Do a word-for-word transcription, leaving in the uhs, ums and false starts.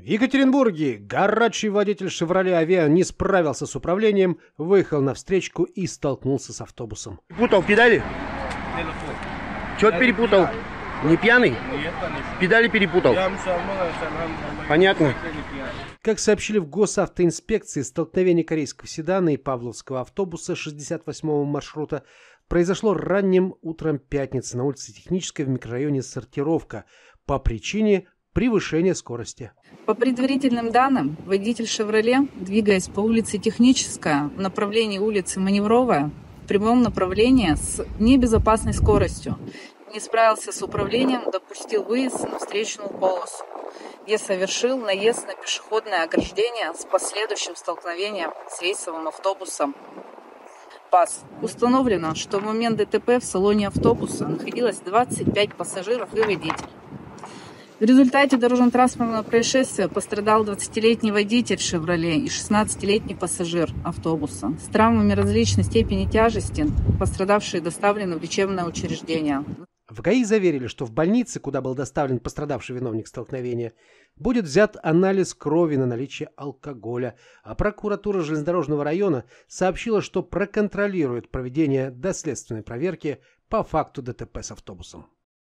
В Екатеринбурге горячий водитель «Шевроле-Авиа» не справился с управлением, выехал навстречку и столкнулся с автобусом. Перепутал педали? Чё перепутал? Не пьяный? Педали перепутал? Понятно. Как сообщили в госавтоинспекции, столкновение корейского седана и павловского автобуса шестьдесят восьмого маршрута произошло ранним утром пятницы на улице Технической в микрорайоне Сортировка по причине превышения скорости. По предварительным данным, водитель «Шевроле», двигаясь по улице Техническая в направлении улицы Маневровая, в прямом направлении с небезопасной скоростью, не справился с управлением, допустил выезд на встречную полосу, где совершил наезд на пешеходное ограждение с последующим столкновением с рейсовым автобусом ПАС. Установлено, что в момент ДТП в салоне автобуса находилось двадцать пять пассажиров и водитель. В результате дорожно-транспортного происшествия пострадал двадцатилетний водитель «Шевроле» и шестнадцатилетний пассажир автобуса. С травмами различной степени тяжести пострадавшие доставлены в лечебное учреждение. В ГАИ заверили, что в больнице, куда был доставлен пострадавший виновник столкновения, будет взят анализ крови на наличие алкоголя, а прокуратура Железнодорожного района сообщила, что проконтролирует проведение доследственной проверки по факту ДТП с автобусом.